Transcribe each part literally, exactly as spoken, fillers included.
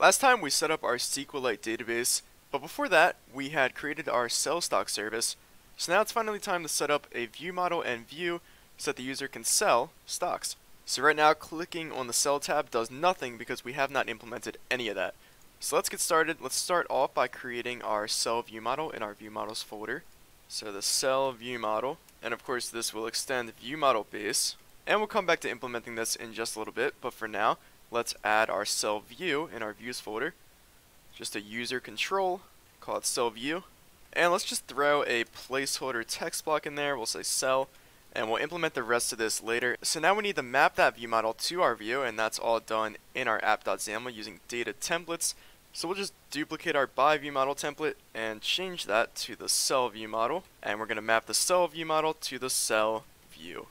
Last time we set up our SQLite database, but before that we had created our SellStock service. So now it's finally time to set up a view model and view so that the user can sell stocks. So right now clicking on the Sell tab does nothing because we have not implemented any of that. So let's get started. Let's start off by creating our SellViewModel in our ViewModels folder. So the SellViewModel, and of course this will extend ViewModelBase, and we'll come back to implementing this in just a little bit, but for now let's add our SellView in our views folder. Just a user control, call it SellView, and let's just throw a placeholder text block in there. We'll say sell, and we'll implement the rest of this later. So now we need to map that view model to our view, and that's all done in our app.xaml using data templates. So we'll just duplicate our BuyViewModel template and change that to the SellViewModel, and we're going to map the SellViewModel to the SellView.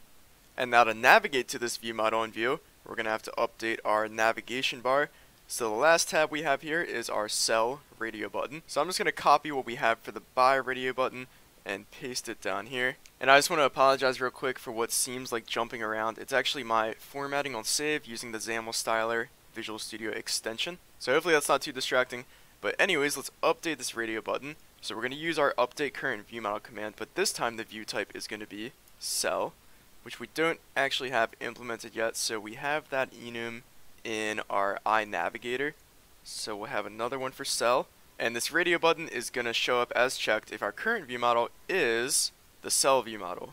And now to navigate to this view model and view, we're going to have to update our navigation bar. So the last tab we have here is our Sell radio button. So I'm just going to copy what we have for the Buy radio button and paste it down here. And I just want to apologize real quick for what seems like jumping around. It's actually my formatting on save using the XAML styler Visual Studio extension. So hopefully that's not too distracting. But anyways, let's update this radio button. So we're going to use our update current view model command, but this time the view type is going to be Sell, which we don't actually have implemented yet. So we have that enum in our iNavigator. So we'll have another one for Sell. And this radio button is going to show up as checked if our current view model is the SellViewModel,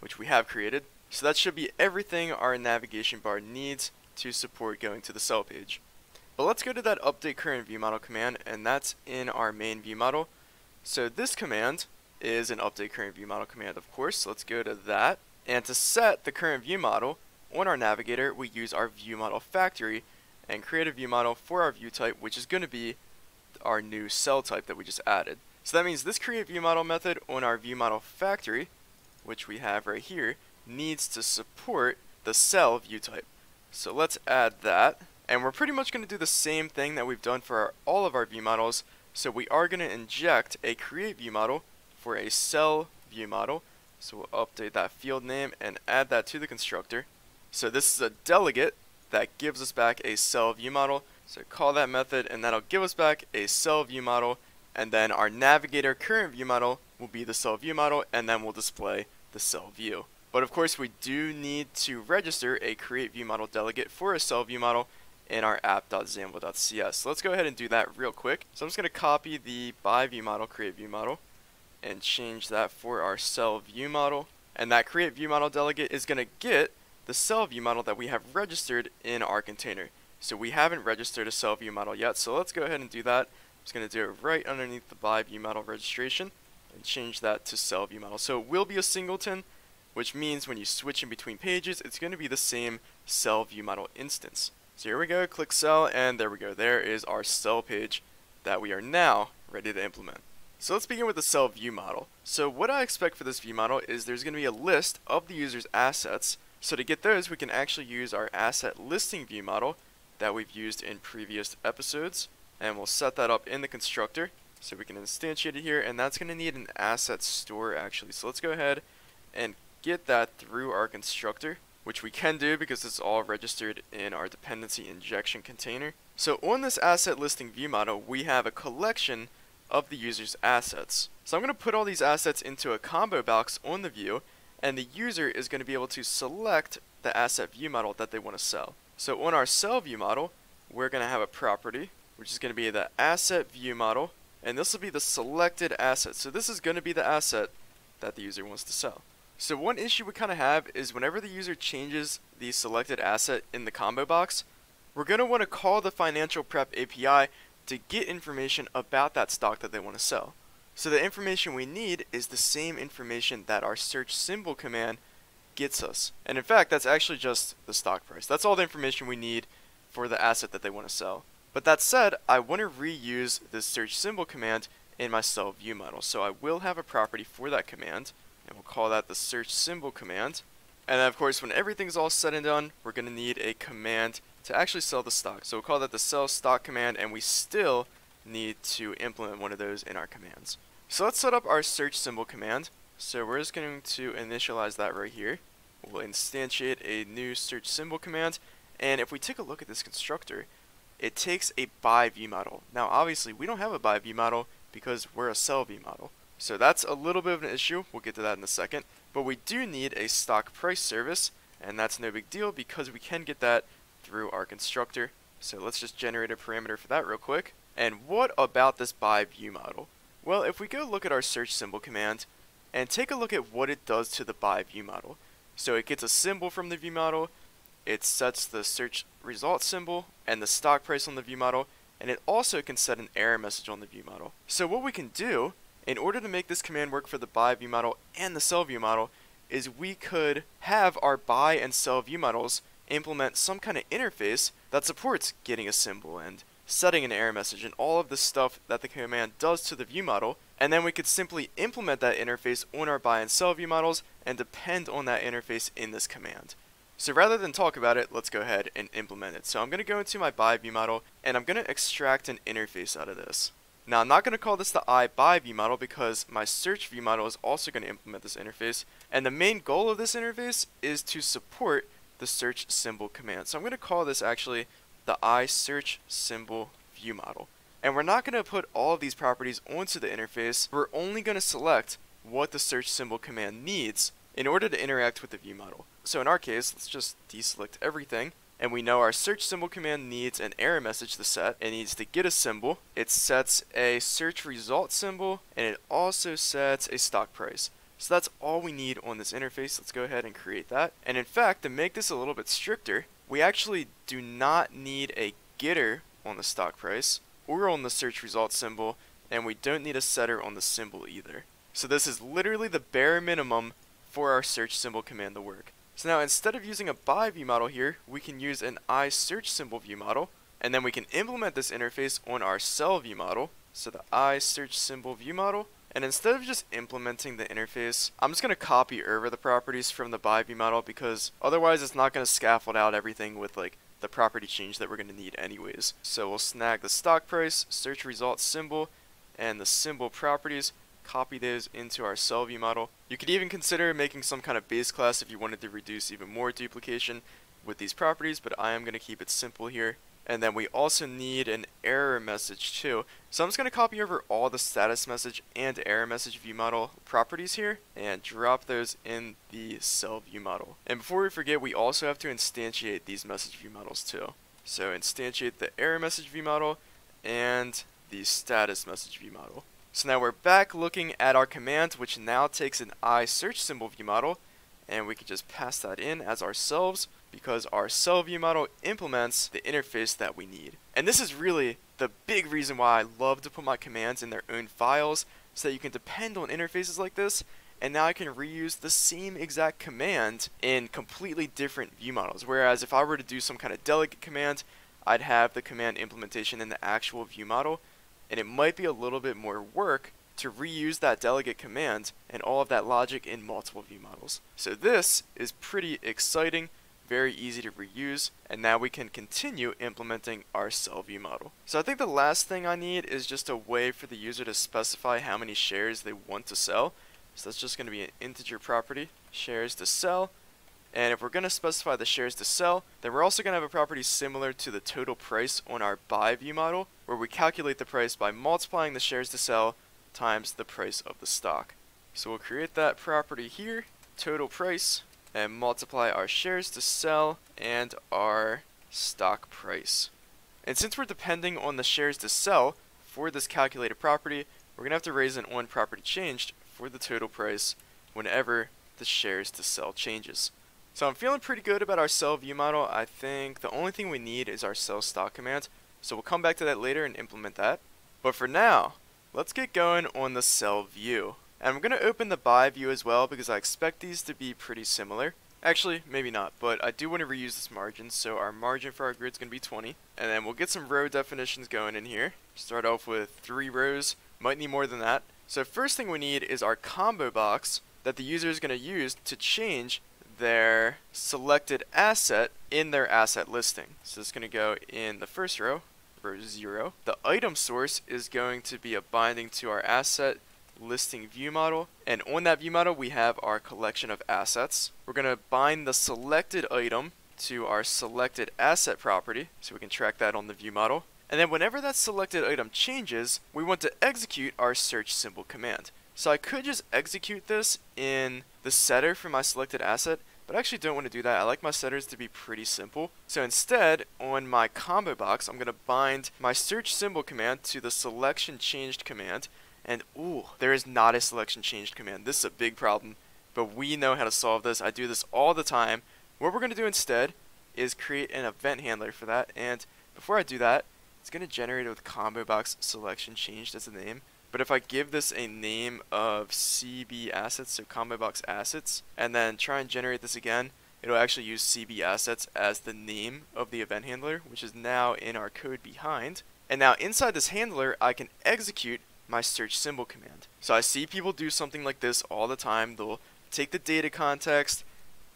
which we have created. So that should be everything our navigation bar needs to support going to the sell page. But let's go to that update current view model command, and that's in our main view model. So this command is an update current view model command, of course. So let's go to that. And to set the current view model on our navigator, we use our view model factory and create a view model for our view type, which is going to be our new cell type that we just added. So that means this create view model method on our view model factory, which we have right here, needs to support the cell view type. So let's add that, and we're pretty much going to do the same thing that we've done for our, all of our view models. So we are going to inject a create view model for a cell view model. So we'll update that field name and add that to the constructor. So this is a delegate that gives us back a cell view model. So call that method, and that'll give us back a cell view model. And then our navigator current view model will be the cell view model, and then we'll display the cell view. But of course, we do need to register a create view model delegate for a cell view model in our app.xaml.cs. So let's go ahead and do that real quick. So I'm just going to copy the buy view model create view model and change that for our cell view model. And that create view model delegate is going to get the cell view model that we have registered in our container. So we haven't registered a cell view model yet. So let's go ahead and do that. I'm just going to do it right underneath the buy view model registration and change that to cell view model. So it will be a singleton, which means when you switch in between pages, it's going to be the same cell view model instance. So here we go, click sell, and there we go. There is our sell page that we are now ready to implement. So let's begin with the cell view model. So what I expect for this view model is there's going to be a list of the user's assets. So to get those, we can actually use our asset listing view model that we've used in previous episodes, and we'll set that up in the constructor so we can instantiate it here, and that's going to need an asset store actually. So let's go ahead and get that through our constructor, which we can do because it's all registered in our dependency injection container. So on this asset listing view model, we have a collection of the user's assets. So I'm going to put all these assets into a combo box on the view, and the user is going to be able to select the asset view model that they want to sell. So on our sell view model, we're going to have a property, which is going to be the asset view model, and this will be the selected asset. So this is going to be the asset that the user wants to sell. So one issue we kind of have is whenever the user changes the selected asset in the combo box, we're going to want to call the Financial Prep A P I to get information about that stock that they want to sell. So the information we need is the same information that our search symbol command gets us. And in fact, that's actually just the stock price. That's all the information we need for the asset that they want to sell. But that said, I want to reuse this search symbol command in my cell view model. So I will have a property for that command, and we'll call that the search symbol command. And then of course, when everything's all said and done, we're going to need a command to actually sell the stock. So we'll call that the sell stock command, and we still need to implement one of those in our commands. So let's set up our search symbol command. So we're just going to initialize that right here. We'll instantiate a new search symbol command. And if we take a look at this constructor, it takes a BuyView model. Now obviously we don't have a BuyView model because we're a SellView model. So that's a little bit of an issue, we'll get to that in a second. But we do need a stock price service, and that's no big deal because we can get that through our constructor. So let's just generate a parameter for that real quick. And what about this BuyView model? Well, if we go look at our search symbol command and take a look at what it does to the BuyView model. So it gets a symbol from the view model, it sets the search result symbol and the stock price on the view model, and it also can set an error message on the view model. So what we can do in order to make this command work for the buy view model and the sell view model is we could have our buy and sell view models implement some kind of interface that supports getting a symbol and setting an error message and all of the stuff that the command does to the view model, and then we could simply implement that interface on our buy and sell view models and depend on that interface in this command. So rather than talk about it, let's go ahead and implement it. So I'm going to go into my buy view model and I'm going to extract an interface out of this. Now I'm not going to call this the I buy view model because my search view model is also going to implement this interface, and the main goal of this interface is to support the search symbol command. So I'm going to call this actually the ISearchSymbolViewModel. And we're not going to put all of these properties onto the interface, we're only going to select what the search symbol command needs in order to interact with the view model. So in our case, let's just deselect everything, and we know our search symbol command needs an error message to set, it needs to get a symbol, it sets a search result symbol, and it also sets a stock price. So that's all we need on this interface. Let's go ahead and create that. And in fact, to make this a little bit stricter, we actually do not need a getter on the stock price or on the search result symbol, and we don't need a setter on the symbol either. So this is literally the bare minimum for our search symbol command to work. So now instead of using a buy view model here, we can use an I search symbol view model, and then we can implement this interface on our sell view model. So the I search symbol view model, and instead of just implementing the interface, I'm just going to copy over the properties from the buy view model because otherwise it's not going to scaffold out everything with like the property change that we're going to need anyways. So we'll snag the stock price, search result symbol, and the symbol properties, copy those into our sell view model. You could even consider making some kind of base class if you wanted to reduce even more duplication with these properties, but I am going to keep it simple here. And then we also need an error message too. So I'm just going to copy over all the status message and error message view model properties here and drop those in the sell view model. And before we forget, we also have to instantiate these message view models too. So instantiate the error message view model and the status message view model. So now we're back looking at our command, which now takes an I search symbol view model, and we can just pass that in as ourselves because our sell view model implements the interface that we need. And this is really the big reason why I love to put my commands in their own files so that you can depend on interfaces like this, and now I can reuse the same exact command in completely different view models. Whereas if I were to do some kind of delegate command, I'd have the command implementation in the actual view model, and it might be a little bit more work to reuse that delegate command and all of that logic in multiple view models. So this is pretty exciting, very easy to reuse, and now we can continue implementing our SellView model. So I think the last thing I need is just a way for the user to specify how many shares they want to sell. So that's just going to be an integer property, shares to sell, and if we're going to specify the shares to sell, then we're also going to have a property similar to the total price on our buy view model, where we calculate the price by multiplying the shares to sell times the price of the stock. So we'll create that property here, total price, and multiply our shares to sell and our stock price. And since we're depending on the shares to sell for this calculated property, we're gonna have to raise an on property changed for the total price whenever the shares to sell changes. So I'm feeling pretty good about our sell view model. I think the only thing we need is our sell stock command, so we'll come back to that later and implement that. But for now, let's get going on the sell view. And I'm going to open the buy view as well because I expect these to be pretty similar. Actually, maybe not, but I do want to reuse this margin. So our margin for our grid is going to be twenty. And then we'll get some row definitions going in here. Start off with three rows. Might need more than that. So first thing we need is our combo box that the user is going to use to change their selected asset in their asset listing. So it's going to go in the first row. Row zero. The item source is going to be a binding to our asset listing view model, and on that view model we have our collection of assets. We're going to bind the selected item to our selected asset property, so we can track that on the view model. And then whenever that selected item changes, we want to execute our search symbol command. So I could just execute this in the setter for my selected asset, but I actually don't want to do that. I like my setters to be pretty simple. So instead, on my combo box, I'm going to bind my search symbol command to the selection changed command. And ooh, there is not a selection changed command. This is a big problem, but we know how to solve this. I do this all the time. What we're going to do instead is create an event handler for that. And before I do that, it's going to generate it with combo box selection changed as a name. But if I give this a name of C B assets, so combo box assets, and then try and generate this again, it'll actually use C B assets as the name of the event handler, which is now in our code behind. And now inside this handler, I can execute my search symbol command. So I see people do something like this all the time. They'll take the data context,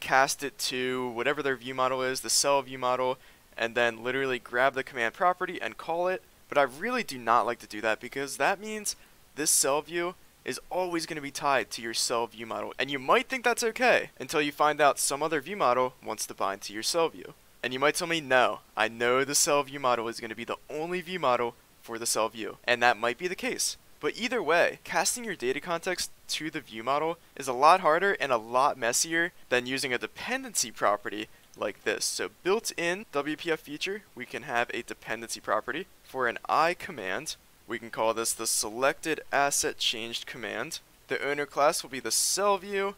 cast it to whatever their view model is, the cell view model, and then literally grab the command property and call it. But I really do not like to do that, because that means this cell view is always going to be tied to your cell view model. And you might think that's okay until you find out some other view model wants to bind to your cell view. And you might tell me, no, I know the cell view model is going to be the only view model for the cell view. And that might be the case. But either way, casting your data context to the view model is a lot harder and a lot messier than using a dependency property like this. So built in W P F feature, we can have a dependency property for an I command. We can call this the selected asset changed command. The owner class will be the cell view,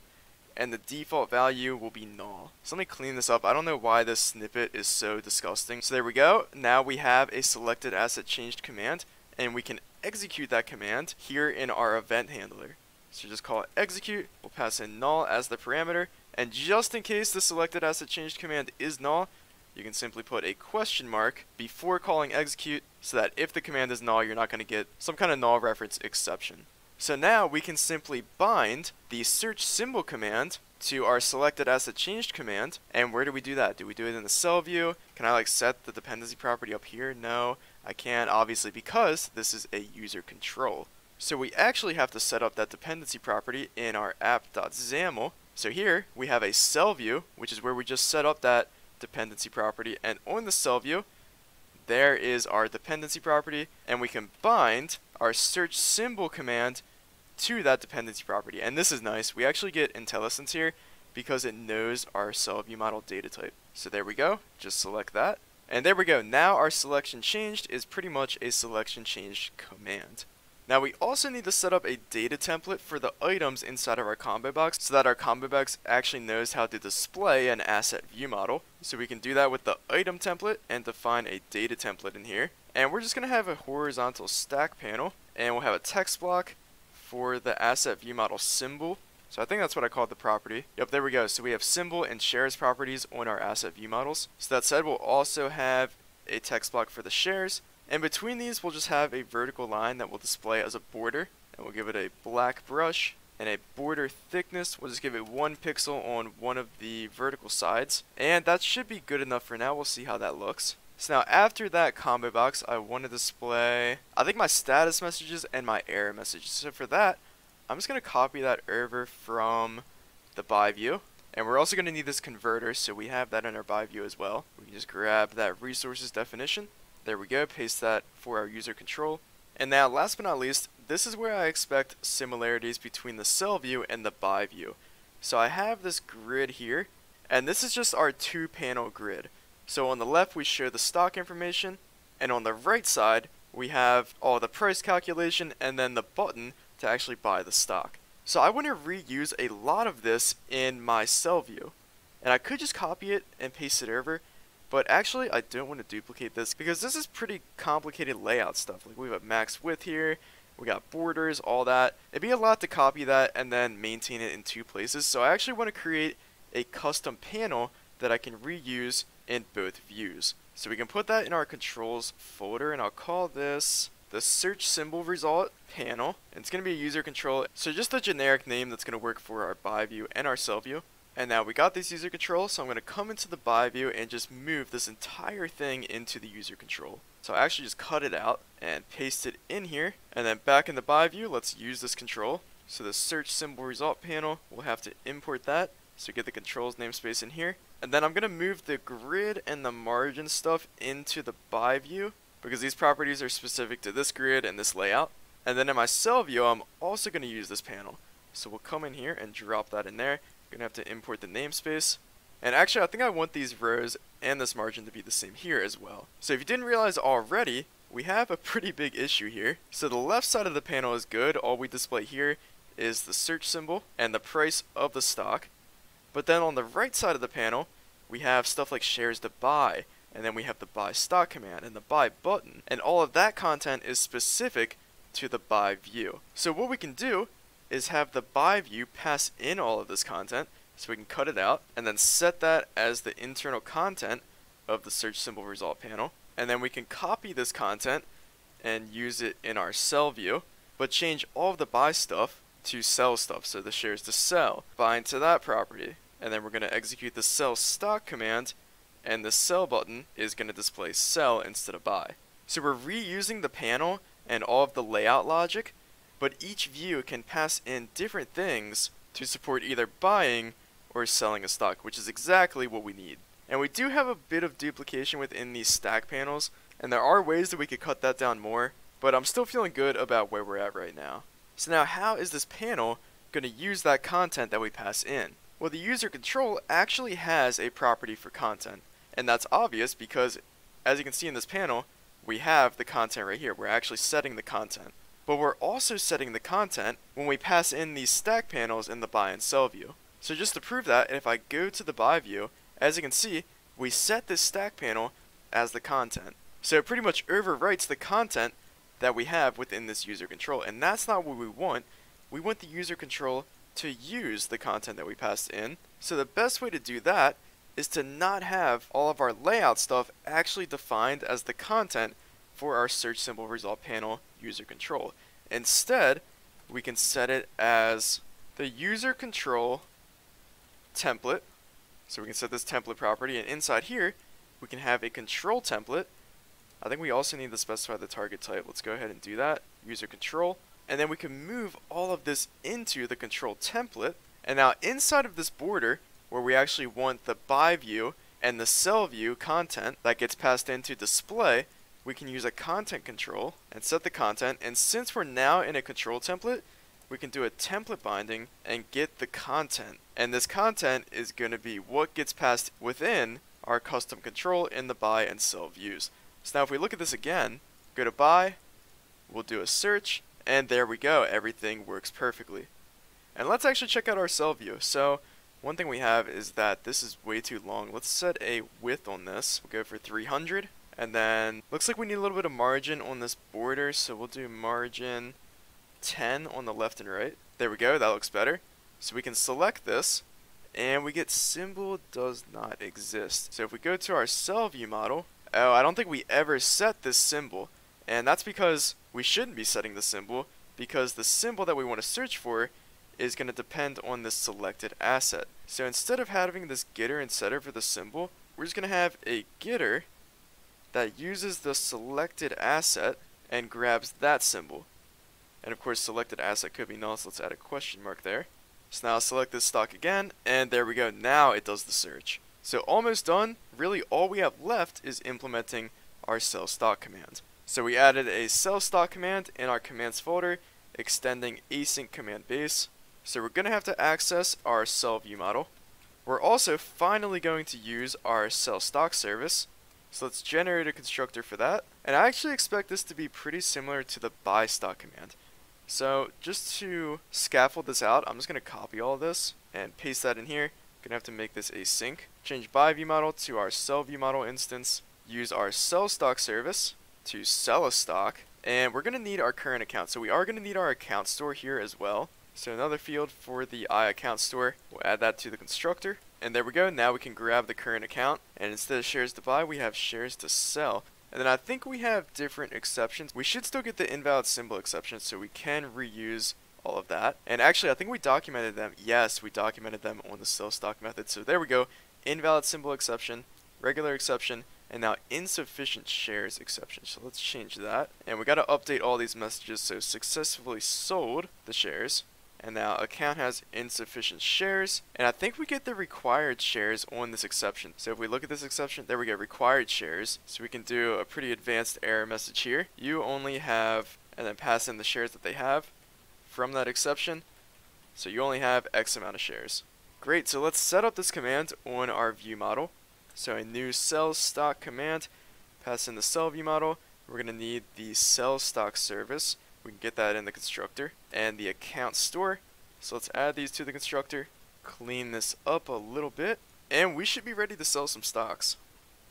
and the default value will be null. So let me clean this up. I don't know why this snippet is so disgusting. So there we go. Now we have a selected asset changed command, and we can execute that command here in our event handler. So just call it execute. We'll pass in null as the parameter. And just in case the selected asset changed command is null, you can simply put a question mark before calling execute, so that if the command is null, you're not going to get some kind of null reference exception. So now we can simply bind the search symbol command to our selected asset changed command. And where do we do that? Do we do it in the cell view? Can I like set the dependency property up here? No, I can't, obviously, because this is a user control. So we actually have to set up that dependency property in our app.xaml. So here we have a cell view, which is where we just set up that dependency property, and on the cell view there is our dependency property, and we can bind our search symbol command to that dependency property. And this is nice, we actually get IntelliSense here because it knows our cell view model data type. So there we go, just select that, and there we go. Now our selection changed is pretty much a selection changed command. Now we also need to set up a data template for the items inside of our combo box, so that our combo box actually knows how to display an asset view model. So we can do that with the item template and define a data template in here. And we're just going to have a horizontal stack panel, and we'll have a text block for the asset view model symbol. So I think that's what I called the property. Yep, there we go. So we have symbol and shares properties on our asset view models. So that said, we'll also have a text block for the shares. And between these, we'll just have a vertical line that will display as a border, and we'll give it a black brush and a border thickness. We'll just give it one pixel on one of the vertical sides, and that should be good enough for now. We'll see how that looks. So now after that combo box, I want to display, I think, my status messages and my error messages. So for that, I'm just going to copy that over from the buy view. And we're also going to need this converter, so we have that in our buy view as well. We can just grab that resources definition. There we go, paste that for our user control. And now last but not least, this is where I expect similarities between the cell view and the buy view. So I have this grid here, and this is just our two panel grid. So on the left we show the stock information, and on the right side we have all the price calculation and then the button to actually buy the stock. So I want to reuse a lot of this in my cell view, and I could just copy it and paste it over. But actually, I don't want to duplicate this because this is pretty complicated layout stuff. Like, we have a max width here, we got borders, all that. It'd be a lot to copy that and then maintain it in two places. So I actually want to create a custom panel that I can reuse in both views. So we can put that in our controls folder, and I'll call this the search symbol result panel. And it's going to be a user control. So just a generic name that's going to work for our buy view and our sell view. And now we got this user control, so I'm going to come into the buy view and just move this entire thing into the user control. So I actually just cut it out and paste it in here. And then back in the buy view, let's use this control. So the search symbol result panel, we'll have to import that. So get the controls namespace in here. And then I'm going to move the grid and the margin stuff into the buy view, because these properties are specific to this grid and this layout. And then in my sell view, I'm also going to use this panel. So we'll come in here and drop that in there. Going to have to import the namespace. And actually, I think I want these rows and this margin to be the same here as well. So if you didn't realize already, we have a pretty big issue here. So the left side of the panel is good. All we display here is the search symbol and the price of the stock. But then on the right side of the panel, we have stuff like shares to buy, and then we have the buy stock command and the buy button. And all of that content is specific to the buy view. So what we can do is have the buy view pass in all of this content, so we can cut it out and then set that as the internal content of the search symbol result panel. And then we can copy this content and use it in our sell view, but change all of the buy stuff to sell stuff. So the shares to sell, bind to that property. And then we're going to execute the sell stock command, and the sell button is going to display sell instead of buy. So we're reusing the panel and all of the layout logic, but each view can pass in different things to support either buying or selling a stock, which is exactly what we need. And we do have a bit of duplication within these stack panels, and there are ways that we could cut that down more, but I'm still feeling good about where we're at right now. So now, how is this panel going to use that content that we pass in? Well, the user control actually has a property for content, and that's obvious because, as you can see in this panel, we have the content right here. We're actually setting the content. But we're also setting the content when we pass in these stack panels in the buy and sell view. So just to prove that, if I go to the buy view, as you can see, we set this stack panel as the content. So it pretty much overwrites the content that we have within this user control, and that's not what we want. We want the user control to use the content that we passed in. So the best way to do that is to not have all of our layout stuff actually defined as the content for our search symbol result panel user control. Instead, we can set it as the user control template. So we can set this template property, and inside here, we can have a control template. I think we also need to specify the target type. Let's go ahead and do that, user control. And then we can move all of this into the control template. And now inside of this border, where we actually want the buy view and the sell view content that gets passed into display, we can use a content control and set the content. And since we're now in a control template, we can do a template binding and get the content. And this content is going to be what gets passed within our custom control in the buy and sell views. So now if we look at this again, go to buy, we'll do a search, and there we go. Everything works perfectly. And let's actually check out our sell view. So one thing we have is that this is way too long. Let's set a width on this. We'll go for three hundred. And then looks like we need a little bit of margin on this border. So we'll do margin ten on the left and right. There we go. That looks better. So we can select this, and we get symbol does not exist. So if we go to our sell view model, oh, I don't think we ever set this symbol, and that's because we shouldn't be setting the symbol, because the symbol that we want to search for is going to depend on this selected asset. So instead of having this getter and setter for the symbol, we're just going to have a getter that uses the selected asset and grabs that symbol. And of course, selected asset could be null, so let's add a question mark there. So now I'll select this stock again, and there we go. Now it does the search. So almost done. Really all we have left is implementing our sell stock command. So we added a sell stock command in our commands folder, extending async command base. So we're going to have to access our sell view model. We're also finally going to use our sell stock service. So let's generate a constructor for that. And I actually expect this to be pretty similar to the buy stock command. So just to scaffold this out, I'm just going to copy all of this and paste that in here. Gonna have to make this async. Change buy view model to our sell view model instance. Use our sell stock service to sell a stock, and we're gonna need our current account. So we are gonna need our account store here as well. So another field for the I account store. We'll add that to the constructor, and there we go. Now we can grab the current account, and instead of shares to buy, we have shares to sell. And then I think we have different exceptions. We should still get the invalid symbol exception, so we can reuse all of that. And actually, I think we documented them. Yes, we documented them on the sell stock method. So there we go. Invalid symbol exception, regular exception, and now insufficient shares exception. So let's change that. And we got to update all these messages. So successfully sold the shares. and now account has insufficient shares, and I think we get the required shares on this exception. So if we look at this exception, there we go, required shares. So we can do a pretty advanced error message here. You only have, and then pass in the shares that they have from that exception. So you only have X amount of shares. Great, so let's set up this command on our view model. So a new sell stock command, pass in the sell view model. We're gonna need the sell stock service. We can get that in the constructor, and the account store. So let's add these to the constructor, clean this up a little bit, and we should be ready to sell some stocks.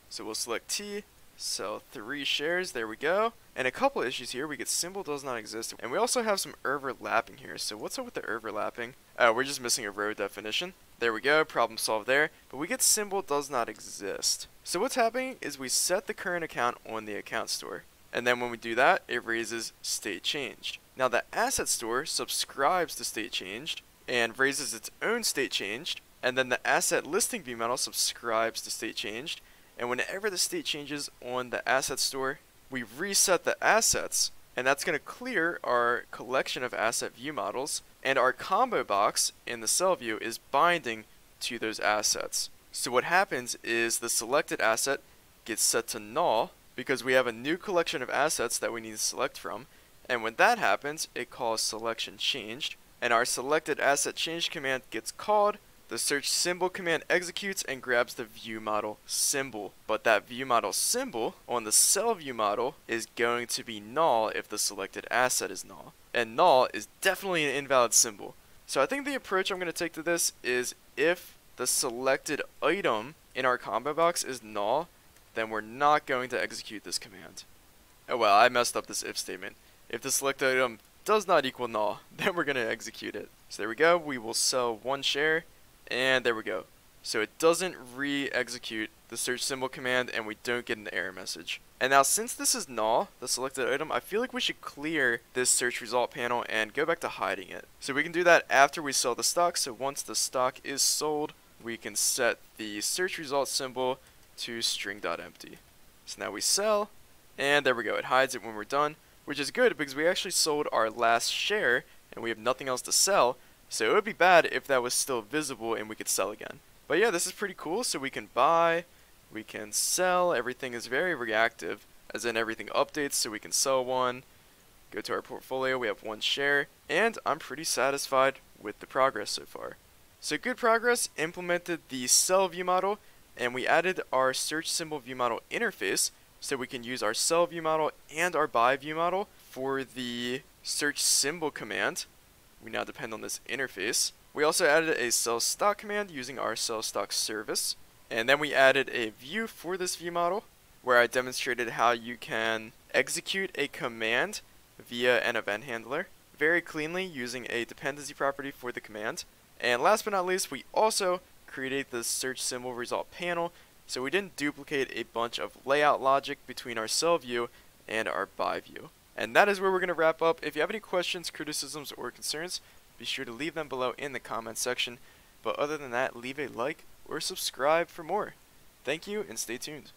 So we'll select T, sell three shares, there we go. And a couple issues here, we get symbol does not exist, and we also have some overlapping here. So what's up with the overlapping? Oh, we're just missing a row definition. There we go, problem solved there, but we get symbol does not exist. So what's happening is we set the current account on the account store. And then when we do that, it raises state changed. Now the asset store subscribes to state changed and raises its own state changed. And then the asset listing view model subscribes to state changed. And whenever the state changes on the asset store, we reset the assets. And that's going to clear our collection of asset view models. And our combo box in the cell view is binding to those assets. So what happens is the selected asset gets set to null, because we have a new collection of assets that we need to select from. And when that happens, it calls selection changed, and our selected asset changed command gets called. The search symbol command executes and grabs the view model symbol, but that view model symbol on the cell view model is going to be null if the selected asset is null, and null is definitely an invalid symbol. So I think the approach I'm going to take to this is if the selected item in our combo box is null, then we're not going to execute this command. Oh well, I messed up this if statement. If the selected item does not equal null, then we're gonna execute it. So there we go, we will sell one share, and there we go. So it doesn't re-execute the search symbol command and we don't get an error message. And now since this is null, the selected item, I feel like we should clear this search result panel and go back to hiding it. So we can do that after we sell the stock. So once the stock is sold, we can set the search result symbol to string.empty. So now we sell, and there we go, it hides it when we're done, which is good because we actually sold our last share and we have nothing else to sell, so it would be bad if that was still visible and we could sell again. But yeah, this is pretty cool. So we can buy, we can sell, everything is very reactive, as in everything updates, so we can sell one, go to our portfolio, we have one share, and I'm pretty satisfied with the progress so far. So good progress, implemented the sell view model, and we added our search symbol view model interface so we can use our sell view model and our buy view model for the search symbol command. We now depend on this interface. We also added a sell stock command using our sell stock service. And then we added a view for this view model where I demonstrated how you can execute a command via an event handler very cleanly using a dependency property for the command. And last but not least, we also create the search symbol result panel, so we didn't duplicate a bunch of layout logic between our sell view and our buy view. And that is where we're going to wrap up. If you have any questions, criticisms, or concerns, be sure to leave them below in the comments section. But other than that, leave a like or subscribe for more. Thank you and stay tuned.